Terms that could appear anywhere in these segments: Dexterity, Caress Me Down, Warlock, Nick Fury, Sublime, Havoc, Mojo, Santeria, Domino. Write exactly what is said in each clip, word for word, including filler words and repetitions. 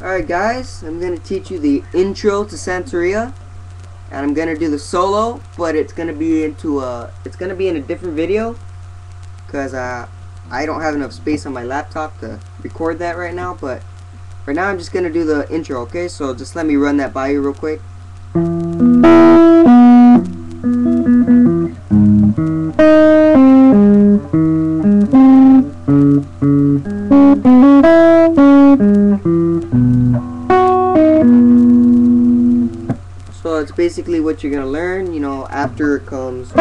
Alright guys, I'm going to teach you the intro to Santeria, and I'm going to do the solo, but it's going to be into a, it's going to be in a different video, because uh, I don't have enough space on my laptop to record that right now, but for now I'm just going to do the intro, okay? So just let me run that by you real quick. It's basically what you're gonna learn, you know, after it comes. You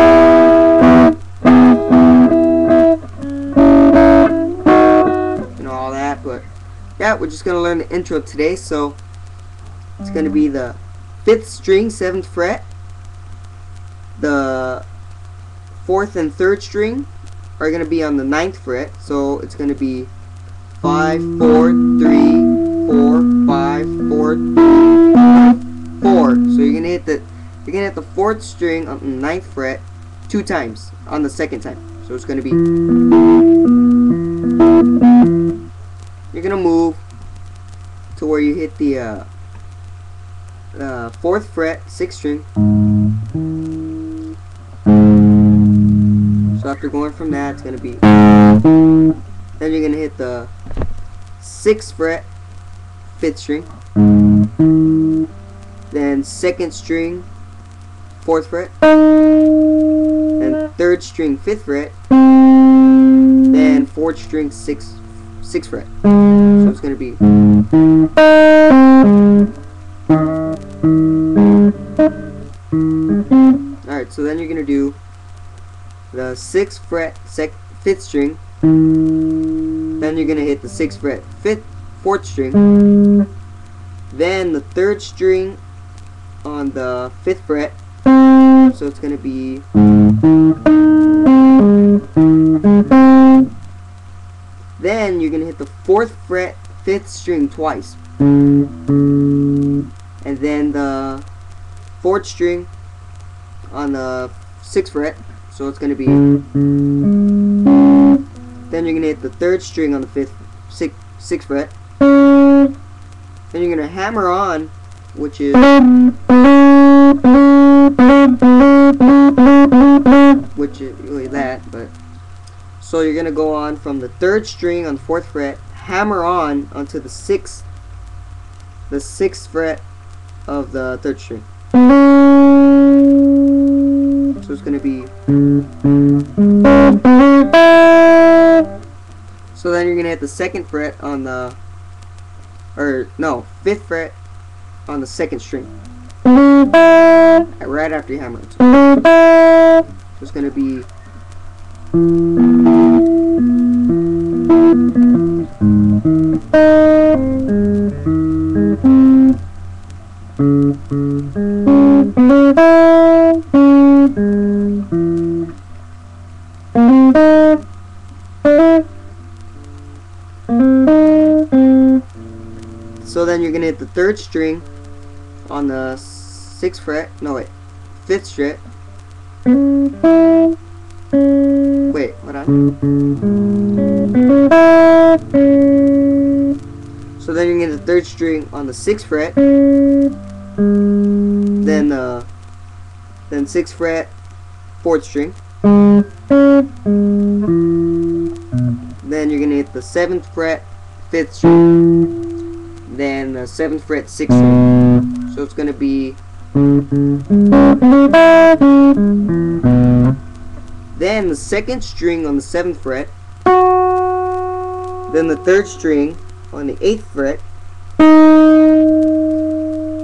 know, all that, but yeah, we're just gonna learn the intro today, so it's gonna be the fifth string, seventh fret, the fourth and third string are gonna be on the ninth fret, so it's gonna be five, four, three, four, five, four, three, four. So you're gonna hit the you're gonna hit the fourth string on the ninth fret two times on the second time. So it's gonna be, you're gonna move to where you hit the uh, uh, fourth fret, sixth string. So after going from that, it's gonna be, then you're gonna hit the sixth fret, fifth string. Then second string, fourth fret, and third string, fifth fret, then fourth string, sixth, sixth fret. So it's gonna be, all right. So then you're gonna do the sixth fret, sec, fifth string. Then you're gonna hit the sixth fret, fifth, fourth string. Then the third string on the fifth fret, so it's going to be, then you're going to hit the fourth fret, fifth string twice, and then the fourth string on the sixth fret, so it's going to be, then you're going to hit the third string on the fifth, sixth, sixth fret, then you're going to hammer on, which is which is really that, but so you're gonna go on from the third string on the fourth fret, hammer on onto the sixth the sixth fret of the third string. So it's gonna be, so then you're gonna hit the second fret on the or no fifth fret on the second string, right after you hammer it. So it's gonna be, so then you're gonna hit the third string on the sixth fret, no wait, fifth fret, wait, hold on, so then you get the third string on the sixth fret, then uh, then sixth fret, fourth string, then you're gonna hit the seventh fret, fifth string, then the seventh fret, sixth string, so it's gonna be, then the second string on the seventh fret, then the third string on the eighth fret,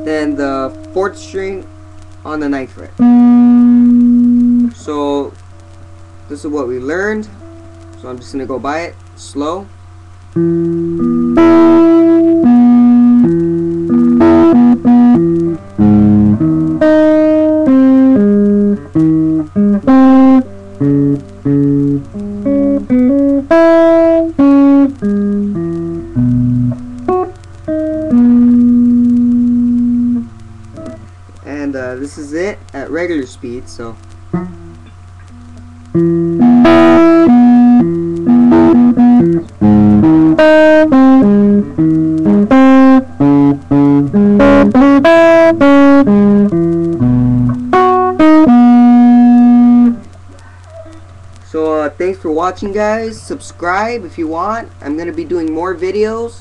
then the fourth string on the ninth fret. So this is what we learned, so I'm just gonna go by it slow. And uh, this is it at regular speed, so watching, guys. Subscribe if you want. I'm going to be doing more videos.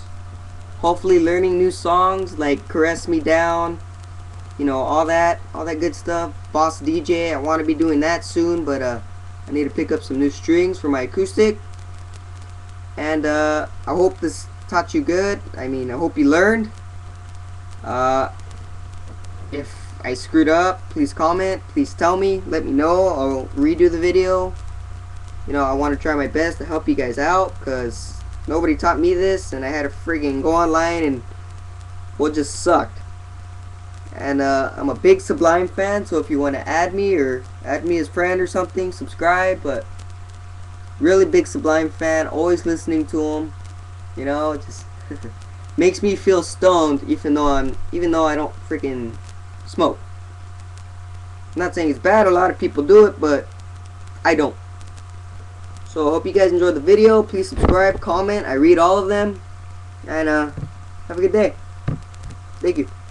Hopefully learning new songs like Caress Me Down. You know, all that. All that good stuff. Boss D J. I want to be doing that soon. But uh, I need to pick up some new strings for my acoustic. And uh, I hope this taught you good. I mean, I hope you learned. Uh, if I screwed up, please comment. Please tell me. Let me know. I'll redo the video. You know, I want to try my best to help you guys out, because nobody taught me this, and I had to friggin' go online and well, just sucked. And uh, I'm a big Sublime fan, so if you want to add me or add me as friend or something, subscribe. But really big Sublime fan, always listening to them. You know, it just makes me feel stoned, even though I'm, even though I don't freaking smoke. I'm not saying it's bad. A lot of people do it, but I don't. So I hope you guys enjoyed the video. Please subscribe, comment. I read all of them. And uh, have a good day. Thank you.